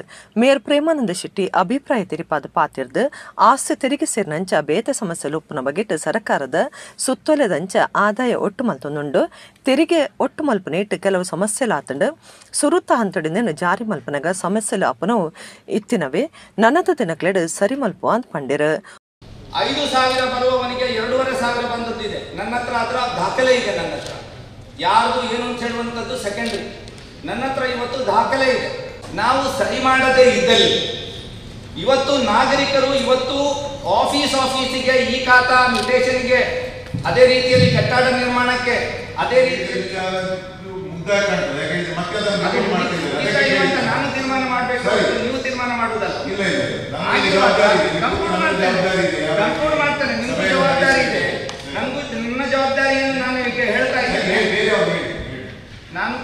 ಮೇಯರ್ ಪ್ರೇಮಾನಂದ ಶೆಟ್ಟಿ ಅಭಿಪ್ರಾಯ ತಿರಿಪಾದ ಪಾತಿರ್ದು ಆಸ್ತಿ ತೆರಿಗೆ ಸೇರಿನಂಚ ಬೇತೆ ಸಮಸ್ಯೆ ಲೊಪ್ಪುನ ಬಗೆಟ್ ಸರಕಾರದ ಸುತ್ತೋಲೆದಂಚ ಆದಾಯ ಒಟ್ಟು ಮಲ್ತೊಂದುಂಡು ತೆರಿಗೆ ಒಟ್ಟು ಮಲ್ಪನೆ ಇಟ್ಟು ಕೆಲವು ಸಮಸ್ಯೆಲಾತಂಡು ಸುರುತ್ತ ಹಂತಡಿಂದ ಜಾರಿ ಮಲ್ಪನಾಗ ಸಮಸ್ಯೆಲು ಅಪನವು ಇತ್ತಿನವೇ ನನ್ನದ ದಿನಗಳೆಡು ಸರಿ ಮಲ್ಪ ಅಂತ ಪಂಡಿರು. 5,000 ಬರುವವನಿಗೆ 2,500 ಬಂದದ್ದಿದೆ ನನ್ನ ಹತ್ರ, ಅದರ ದಾಖಲೆ ಇದೆ ನನ್ನ ಹತ್ರ. ಯಾರು ಏನು ಅಂತ ಹೇಳುವಂಥದ್ದು ಸೆಕೆಂಡ್ರಿ, ನನ್ನ ಹತ್ರ ಇವತ್ತು ದಾಖಲೆ ಇದೆ. ನಾವು ಸರಿ ಮಾಡದೇ ಇದ್ದಲ್ಲಿ ಇವತ್ತು ನಾಗರಿಕರು ಇವತ್ತು ಆಫೀಸಿಗೆ ಈ ಖಾತಾ ಮ್ಯೂಟೇಷನ್ಗೆ, ಅದೇ ರೀತಿಯಲ್ಲಿ ಕಟ್ಟಡ ನಿರ್ಮಾಣಕ್ಕೆ, ಅದೇ ರೀತಿಯಲ್ಲಿ ನಾನು ತೀರ್ಮಾನ ಮಾಡಬೇಕು, ನೀವು ತೀರ್ಮಾನ ಮಾಡುವುದಲ್ಲ. ಕಂಪ್ಲೂಡ್ ಮಾಡ್ತಾರೆ, ನಿಮ್ಗೆ ಜವಾಬ್ದಾರಿ ಇದೆ, ನಮಗೂ ನನ್ನ ಜವಾಬ್ದಾರಿಯನ್ನು ನಾನು ಈಗ ಹೇಳ್ತಾ ಇದ್ದೇನೆ. ನಾನು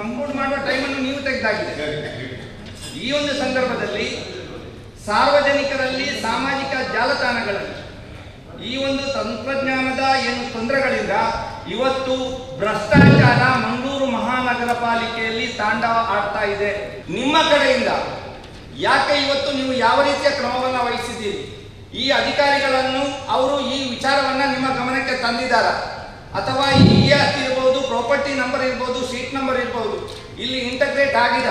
ಕಂಪ್ಲೂಡ್ ಮಾಡುವ ಟೈಮನ್ನು ನೀವು ತೆಗೆದಾಗಿದೆ. ಈ ಒಂದು ಸಂದರ್ಭದಲ್ಲಿ ಸಾರ್ವಜನಿಕರಲ್ಲಿ ಸಾಮಾಜಿಕ ಜಾಲತಾಣಗಳಲ್ಲಿ ಈ ಒಂದು ತಂತ್ರಜ್ಞಾನದ ಏನು ತೊಂದರೆಗಳಿಂದ ಇವತ್ತು ಭ್ರಷ್ಟಾಚಾರ ಮಂಗಳೂರು ಮಹಾ ನಗರ ಪಾಲಿಕೆಯಲ್ಲಿ ತಾಂಡವ ಆಡ್ತಾ ಇದೆ. ನಿಮ್ಮ ಕಡೆಯಿಂದ ಯಾಕೆ ಇವತ್ತು ನೀವು ಯಾವ ರೀತಿಯ ಕ್ರಮವನ್ನು ವಹಿಸಿದ್ದೀರಿ? ಈ ಅಧಿಕಾರಿಗಳನ್ನು ಅವರು ಈ ವಿಚಾರವನ್ನು ನಿಮ್ಮ ಗಮನಕ್ಕೆ ತಂದಿದ್ದಾರಾ? ಅಥವಾ ಈ ಆಸ್ತಿ ಇರಬಹುದು, ಪ್ರಾಪರ್ಟಿ ನಂಬರ್ ಇರಬಹುದು, ಶೀಟ್ ನಂಬರ್ ಇರಬಹುದು, ಇಲ್ಲಿ ಇಂಟಗ್ರೇಟ್ ಆಗಿದ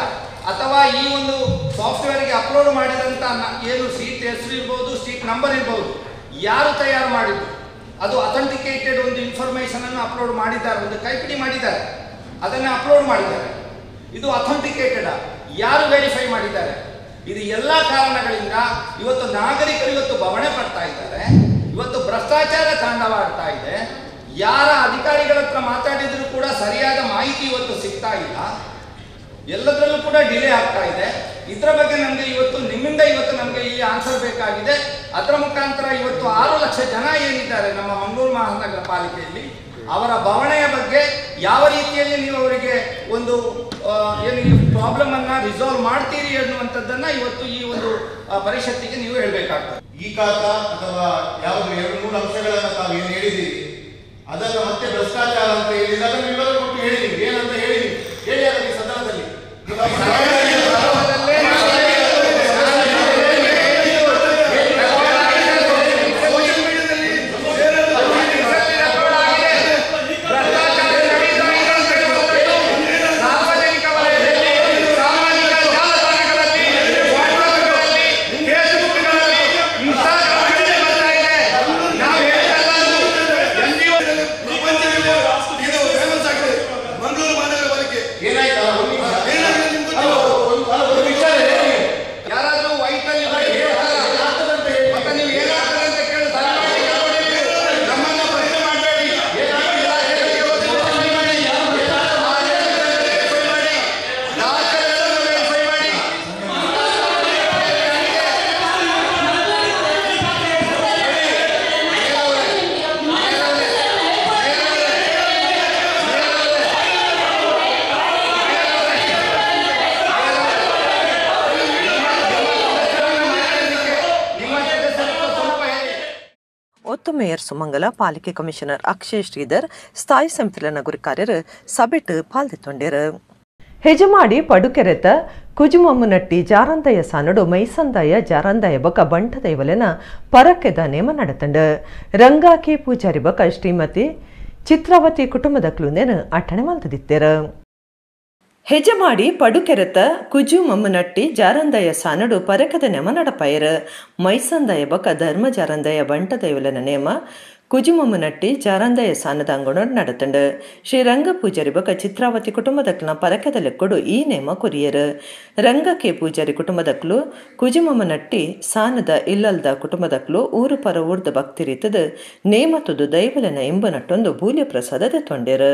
ಅಥವಾ ಈ ಒಂದು ಸಾಫ್ಟ್ವೇರ್ಗೆ ಅಪ್ಲೋಡ್ ಮಾಡಿದಂಥ ಏನು ಶೀಟ್ ಹೆಸರು ಇರ್ಬೋದು, ಶೀಟ್ ನಂಬರ್ ಇರ್ಬೋದು, ಯಾರು ತಯಾರು ಮಾಡಿದ್ರು? ಅದು ಅಥೆಂಟಿಕೇಟೆಡ್ ಒಂದು ಇನ್ಫಾರ್ಮೇಷನನ್ನು ಅಪ್ಲೋಡ್ ಮಾಡಿದ್ದಾರೆ, ಒಂದು ಕೈಪಿಡಿ ಮಾಡಿದ್ದಾರೆ, ಅದನ್ನು ಅಪ್ಲೋಡ್ ಮಾಡಿದ್ದಾರೆ. ಇದು ಅಥೆಂಟಿಕೇಟೆಡ್, ಯಾರು ವೆರಿಫೈ ಮಾಡಿದ್ದಾರೆ? ಇದು ಎಲ್ಲ ಕಾರಣಗಳಿಂದ ಇವತ್ತು ನಾಗರಿಕರು ಇವತ್ತು ಬವಣೆ ಪಡ್ತಾ ಇದ್ದಾರೆ, ಇವತ್ತು ಭ್ರಷ್ಟಾಚಾರ ತಾಂಡವಾಡ್ತಾ ಇದೆ. ಯಾರ ಅಧಿಕಾರಿಗಳ ಹತ್ರ ಮಾತಾಡಿದರೂ ಕೂಡ ಸರಿಯಾದ ಮಾಹಿತಿ ಇವತ್ತು ಸಿಗ್ತಾ ಇಲ್ಲ, ಎಲ್ಲದರಲ್ಲೂ ಕೂಡ ಡಿಲೇ ಆಗ್ತಾ ಇದೆ. ಇದರ ಬಗ್ಗೆ ನಮಗೆ ಇವತ್ತು ನಿಮ್ಮಿಂದ ಇವತ್ತು ನಮಗೆ ಇಲ್ಲಿ ಆನ್ಸರ್ ಬೇಕಾಗಿದೆ. ಅದರ ಮುಖಾಂತರ ಇವತ್ತು 6 ಲಕ್ಷ ಜನ ಏನಿದ್ದಾರೆ ನಮ್ಮ ಮಂಗಳೂರು ಮಹಾನಗರ ಪಾಲಿಕೆಯಲ್ಲಿ, ಅವರ ಬವಣೆಯ ಬಗ್ಗೆ ಯಾವ ರೀತಿಯಲ್ಲಿ ನೀವು ಅವರಿಗೆ ಒಂದು ಏನು ಪ್ರಾಬ್ಲಮ್ ಅನ್ನ ರಿಸಾಲ್ವ್ ಮಾಡ್ತೀರಿ ಅನ್ನುವಂಥದ್ದನ್ನ ಇವತ್ತು ಈ ಒಂದು ಪರಿಷತ್ತಿಗೆ ನೀವು ಹೇಳಬೇಕಾಗ್ತದೆ. ಈ ಕಾತ ಅಥವಾ ಯಾವುದು 2-3 ಅಂಶಗಳನ್ನ ತಾವು ಏನು ಹೇಳಿದ್ದೀರಿ, ಅದನ್ನ ಮತ್ತೆ ಭ್ರಷ್ಟಾಚಾರ ಅಂತ ಹೇಳಿದ್ರೆ ಅದನ್ನು ವಿವರ ಕೊಟ್ಟು ಹೇಳಿದ್ದೀವಿ. ಏನಂತ ಹೇಳಿದ್ದೀವಿ ಹೇಳಿ ಅದಕ್ಕೆ ಸದನದಲ್ಲಿ ಮೇಯರ್ ಸುಮಂಗಲ, ಪಾಲಿಕೆ ಕಮಿಷನರ್ ಅಕ್ಷಯ್ ಶ್ರೀಧರ್, ಸ್ಥಾಯಿ ಸಮಿತಿಯ ನಗರಕಾರ್ಯರು ಸಭೆಟ್ ಪಾಲ್ಗೊಂಡರು. ಹೆಜಮಾಡಿ ಪಡುಕೆರೆತ ಕುಜುಮಮ್ಮನಟ್ಟಿ ಜಾರಂದಯ ಸಾನಡು ಮೈಸಂದಾಯ ಜಾರಂದಾಯ ಬಕ ಬಂಠದೈವಲೆನ ಪರಕ್ಕೆದ ನೇಮ ನಡತಂಡ ರಂಗಾಕಿ ಪೂಜಾರಿ ಬಕ ಶ್ರೀಮತಿ ಚಿತ್ರಾವತಿ ಕುಟುಂಬದ ಕ್ಲೂನೇನು ಅಟ್ಟಣೆ ಮಲ್ತದಿತ್ತೇರು. ಹೆಜಮಾಡಿ ಪಡುಕೆರೆತ ಕುಜುಮಮ್ಮನಟ್ಟಿ ಜಾರಂದಯ ಸಾನಡು ಪರಕದ ನೆಮ ನಡಪಾಯರ ಮೈಸಂದಾಯ ಬಕ ಧರ್ಮ ಜಾರಂದಯ ಬಂಟ ದೈವಲನ ನೇಮ ಕುಜುಮಮ್ಮನಟ್ಟಿ ಜಾರಂದಯ ಸಾನದ ಅಂಗಣೋಡ್ ನಡತಂಡ ಶ್ರೀ ರಂಗ ಪೂಜಾರಿ ಬಕ ಚಿತ್ರಾವತಿ ಕುಟುಂಬದಕ್ನ ಪರಕದ ಲೆಕ್ಕಡು ಈ ನೇಮ ಕೊರಿಯರು. ರಂಗಕ್ಕೆ ಪೂಜಾರಿ ಕುಟುಂಬದಕ್ಲು ಕುಜುಮಮ್ಮನಟ್ಟಿ ಸಾನದ ಇಲ್ಲಲ್ದ ಕುಟುಂಬದಕ್ಲು ಊರು ಪರ ಊರ್ದ ಭಕ್ತಿ ರೀತದ ನೇಮ ತುದು ದೈವಲನ ಎಂಬ ನಟ್ಟೊಂದು ಭೂಲ್ಯ ಪ್ರಸಾದದ ತೊಂಡೆರು.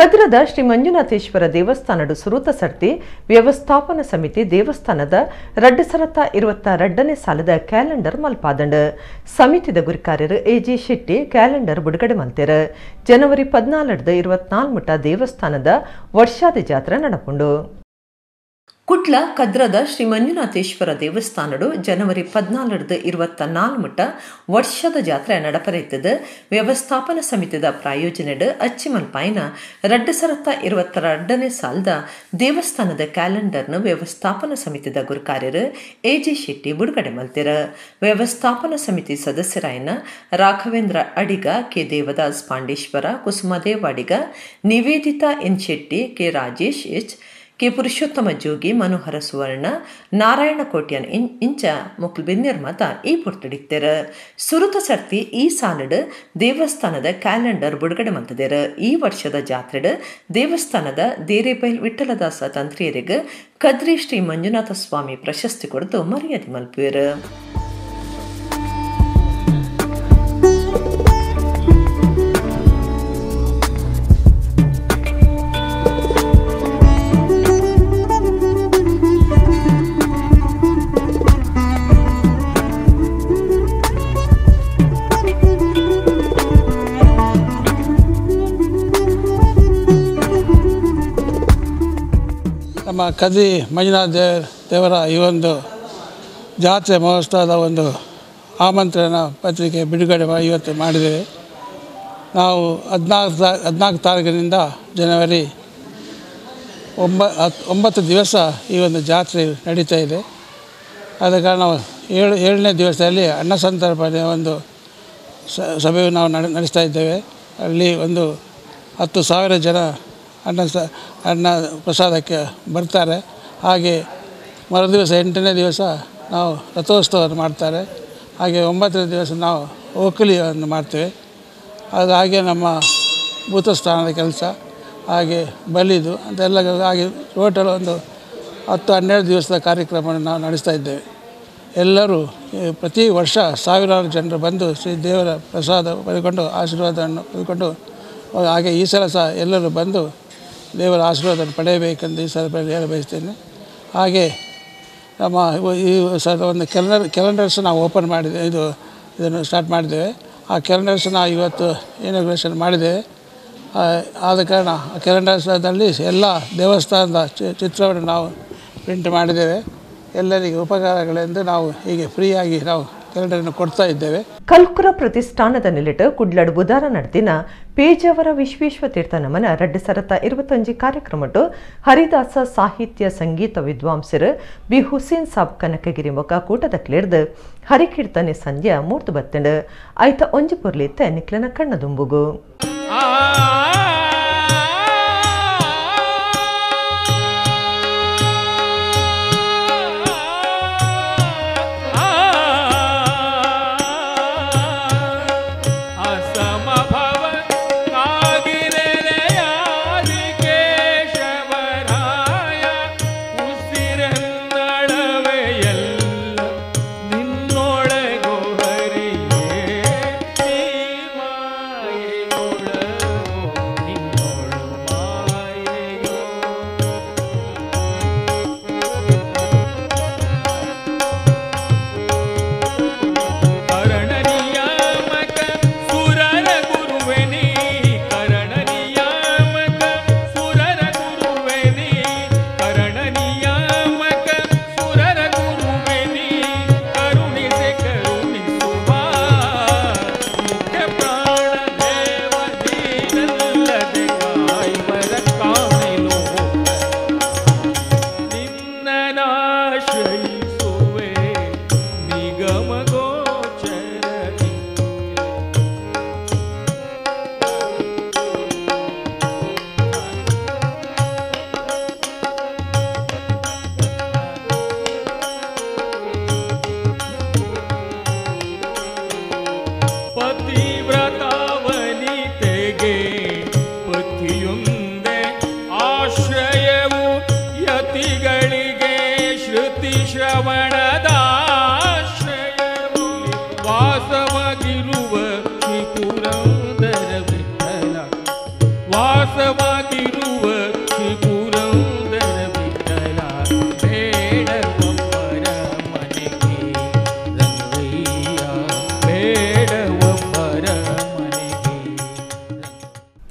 ಕದಿರದ ಶ್ರೀ ಮಂಜುನಾಥೇಶ್ವರ ದೇವಸ್ಥಾನದ ಸುರುತ ಸರ್ತಿ ವ್ಯವಸ್ಥಾಪನ ಸಮಿತಿ ದೇವಸ್ಥಾನದ 2022ನೇ ಸಾಲದ ಕ್ಯಾಲೆಂಡರ್ ಮಲ್ಪಾದಂಡ ಸಮಿತಿದ ಗುರಿಕಾರ್ಯರು ಎಜಿ ಶೆಟ್ಟಿ ಕ್ಯಾಲೆಂಡರ್ ಬಿಡುಗಡೆ ಮಂತೆರು ಜನವರಿ 14-24 ಮಟ ದೇವಸ್ಥಾನದ ವರ್ಷಾದಿ ಜಾತ್ರೆ ನಡೆಪುಂಡು ಕುಟ್ಲ ಕದ್ರದ ಶ್ರೀ ಮಂಜುನಾಥೇಶ್ವರ ದೇವಸ್ಥಾನಡು ಜನವರಿ 14-24 ಮಟ್ಟ ವರ್ಷದ ಜಾತ್ರೆ ನಡಪರೆತ್ತದೆ ವ್ಯವಸ್ಥಾಪನಾ ಸಮಿತಿಯ ಪ್ರಾಯೋಜನೆಡು ಅಚ್ಚಿಮಲ್ಪಾಯಿನ 2022ನೇ ಸಾಲದ ದೇವಸ್ಥಾನದ ಕ್ಯಾಲೆಂಡರ್ನ ವ್ಯವಸ್ಥಾಪನಾ ಸಮಿತಿಯ ಗುರುಕಾರ್ಯರು ಎಜಿ ಶೆಟ್ಟಿ ಬಿಡುಗಡೆ ಮಲ್ತಿರು ವ್ಯವಸ್ಥಾಪನಾ ಸಮಿತಿ ಸದಸ್ಯರಾಯನ Raghavendra Adiga K Devadas Pandeshwar Kusumadeva Adiga Nivedita N Shetty K Rajesh H K ಪುರುಷೋತ್ತಮ ಜೋಗಿ ಮನೋಹರ ಸುವರ್ಣ ನಾರಾಯಣ ಕೋಟ್ಯನ್ ಇಂಚ ಮೊಕ್ಲುಬಿನ್ ನಿರ್ಮಾತ ಈ ಪುರ್ತಡಿತ್ತೆರು ಸುರುತ ಸರ್ತಿ ಈ ಸಾಲಡು ದೇವಸ್ಥಾನದ ಕ್ಯಾಲೆಂಡರ್ ಬಿಡುಗಡೆ ಮಂತದೇರು ಈ ವರ್ಷದ ಜಾತ್ರೆಡು ದೇವಸ್ಥಾನದ ದೇರೇಬೈಲ್ ವಿಠಲದಾಸ ತಂತ್ರಿಯರಿಗೆ ಕದ್ರಿ ಶ್ರೀ ಮಂಜುನಾಥ ಸ್ವಾಮಿ ಪ್ರಶಸ್ತಿ ಕೊಡ್ತು ಮರ್ಯಾದೆ ಮಲ್ಪುವರು ನಮ್ಮ ಕದಿ ಮಂಜುನಾಥ ದೇವರ ಈ ಒಂದು ಜಾತ್ರೆ ಮಹೋತ್ಸವದ ಒಂದು ಆಮಂತ್ರಣ ಪತ್ರಿಕೆ ಬಿಡುಗಡೆ ಇವತ್ತು ಮಾಡಿದ್ದೇವೆ. ನಾವು 14 ತಾರೀಕಿನಿಂದ ಜನವರಿ 9 ದಿವಸ ಈ ಒಂದು ಜಾತ್ರೆ ನಡೀತಾ ಇದೆ. ಆದ ಕಾರಣ 7ನೇ ದಿವಸದಲ್ಲಿ ಅನ್ನ ಸಂತರ್ಪಣೆಯ ಒಂದು ಸಭೆಯು ನಾವು ನಡೆಸ್ತಾ ಇದ್ದೇವೆ. ಅಲ್ಲಿ ಒಂದು 10,000 ಜನ ಅನ್ನ ಪ್ರಸಾದಕ್ಕೆ ಬರ್ತಾರೆ. ಹಾಗೆ ಮರುದಿವಸ 8ನೇ ದಿವಸ ನಾವು ರಥೋತ್ಸವವನ್ನು ಮಾಡ್ತಾರೆ. ಹಾಗೆ 9ನೇ ದಿವಸ ನಾವು ಓಕಲಿಯನ್ನು ಮಾಡ್ತೇವೆ. ಅದು ಹಾಗೆ ನಮ್ಮ ಭೂತಸ್ಥಾನದ ಕೆಲಸ ಹಾಗೆ ಬಲಿದು ಅಂತೆಲ್ಲ ಹಾಗೆ ಟೋಟಲ್ ಒಂದು 10-12 ದಿವಸದ ಕಾರ್ಯಕ್ರಮವನ್ನು ನಾವು ನಡೆಸ್ತಾ ಇದ್ದೇವೆ. ಎಲ್ಲರೂ ಪ್ರತಿ ವರ್ಷ ಸಾವಿರಾರು ಜನರು ಬಂದು ಶ್ರೀ ದೇವರ ಪ್ರಸಾದ ಪಡೆದುಕೊಂಡು ಆಶೀರ್ವಾದವನ್ನು ಪಡೆದುಕೊಂಡು ಹಾಗೆ ಈ ಸಲ ಸಹ ಎಲ್ಲರೂ ಬಂದು ದೇವರ ಆಶೀರ್ವಾದವನ್ನು ಪಡೆಯಬೇಕೆಂದು ಈ ಸಲ ಹೇಳಬಯಸ್ತೇನೆ. ಹಾಗೆ ನಮ್ಮ ಈ ಸಲ ಒಂದು ಕ್ಯಾಲೆಂಡರ್ಸ್ ನಾವು ಓಪನ್ ಮಾಡಿದೆ ಇದನ್ನು ಸ್ಟಾರ್ಟ್ ಮಾಡಿದ್ದೇವೆ. ಆ ಕ್ಯಾಲೆಂಡರ್ಸ್ ನಾವು ಇವತ್ತು ಇನಾಗ್ರೇಷನ್ ಮಾಡಿದ್ದೇವೆ. ಆದ ಕಾರಣ ಆ ಕ್ಯಾಲೆಂಡರ್ಸ್ನಲ್ಲಿ ಎಲ್ಲ ದೇವಸ್ಥಾನದ ಚಿತ್ರವನ್ನು ನಾವು ಪ್ರಿಂಟ್ ಮಾಡಿದ್ದೇವೆ. ಎಲ್ಲರಿಗೂ ಉಪಕಾರಗಳೆಂದು ನಾವು ಹೀಗೆ ಫ್ರೀಯಾಗಿ ನಾವು ಕ್ಯಾಲೆಂಡರನ್ನು ಕೊಡ್ತಾ ಇದ್ದೇವೆ. ಕಲ್ಕುರ ಪ್ರತಿಷ್ಠಾನದ ನೆಲೆಟ ಕುಡ್ಲಡ್ ಬುಧಾರ ನಡ್ತಿನ ಪೇಜಾವರ ವಿಶ್ವೇಶ್ವ ತೀರ್ಥ ನಮನ 2025 ಕಾರ್ಯಕ್ರಮಟ್ಟು ಹರಿದಾಸ ಸಾಹಿತ್ಯ ಸಂಗೀತ ವಿದ್ವಾಂಸರು ಬಿ ಹುಸೇನ್ ಸಾಬ್ ಕನಕಗಿರಿ ಮೊಕ ಕೂಟದ ಕ್ಲೇರ್ದು ಹರಿಕೀರ್ತನೆ ಸಂಧ್ಯಾ ಮೂರ್ತು ಬತ್ತಂಡು ಐತ ಒಂಜಿ ಪುರ್ಲಿತ್ತ ನಿಕ್ಲನ ಕಣ್ಣದುಂಬುಗು ವಾಸವಾಗಿರುವ ಶ್ರೀಪುರಂದರ ವಿಠಲ ವಾಸವಾಗಿ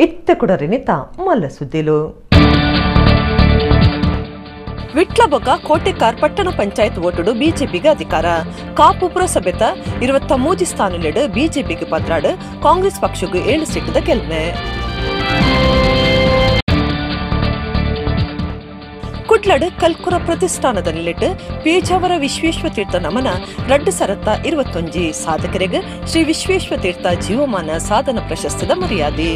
ಇತ್ತ ಕುಡರಿನಿತ ಮಲ್ಲ ಸುದ್ದಿಲು ವಿಟ್ಲಬೊಗ ಕೋಟೆಕಾರ್ ಪಟ್ಟಣ ಪಂಚಾಯತ್ ಓಟುಡು ಬಿಜೆಪಿಗೆ ಅಧಿಕಾರ ಕಾಪುಪುರ ಸಭೆತ 23 ಸ್ಥಾನಲೆಡು ಬಿಜೆಪಿಗೆ ಪತ್ರಾಡು ಕಾಂಗ್ರೆಸ್ ಪಕ್ಷಕ್ಕೆ 7 ಸೀಟದ ಗೆಲ್ಮೆ ಕುಡ್ಲಡು ಕಲ್ಕುರ ಪ್ರತಿಷ್ಠಾನದ ನಿಲೆಟ್ಟು ಪೇಜಾವರ ವಿಶ್ವೇಶ್ವತೀರ್ಥ ನಮನ ರಡ್ಡು ಸರತ್ತ 21 ಸಾಧಕರಿಗೆ ಶ್ರೀ ವಿಶ್ವೇಶ್ವತೀರ್ಥ ಜೀವಮಾನ ಸಾಧನ ಪ್ರಶಸ್ತಿದ ಮರ್ಯಾದೆ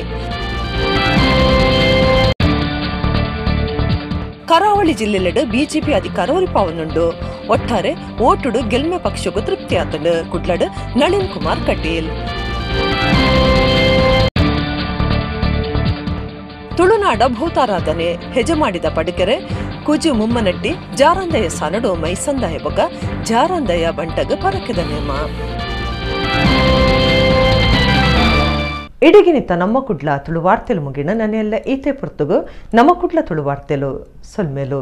ಕರಾವಳಿ ಜಿಲ್ಲೆಲೆಡು ಬಿಜೆಪಿ ಅಧಿಕಾರ ಒಲಿಪಾವನುಂಡು ಒಟ್ಟಾರೆ ಓಟುಡು ಗೆಲ್ಮೆ ಪಕ್ಷಗೂ ತೃಪ್ತಿಯಾತನು ಕುಡ್ಲಡು ನಳಿನ್ ಕುಮಾರ್ ಕಟೀಲ್ ತುಳುನಾಡ ಭೂತಾರಾಧನೆ ಹೆಜಮಾಡಿದ ಪಡಿಕೆರೆ ಕುಜು ಮುಮ್ಮನಟ್ಟಿ ಜಾರಂದಯ ಸಾನಡು ಮೈಸಂದಾಯ ಬೊಗ ಜಾರಂದಯ ಬಂಟಗ ಪರಕೆದ ನೇಮ ಇಡಿಗಿನಿತ ನಮ್ಮ ಕುಡ್ಲ ತುಳುವಾರ್ತೆಲು ಮುಗಿಣ ನನೆಯಲ್ಲ ಈತೆ ಪುರ್ತುಗು ನಮ್ಮ ಕುಡ್ಲ ತುಳುವಾರ್ತೆಲು ಸೊಲ್ಮೇಲು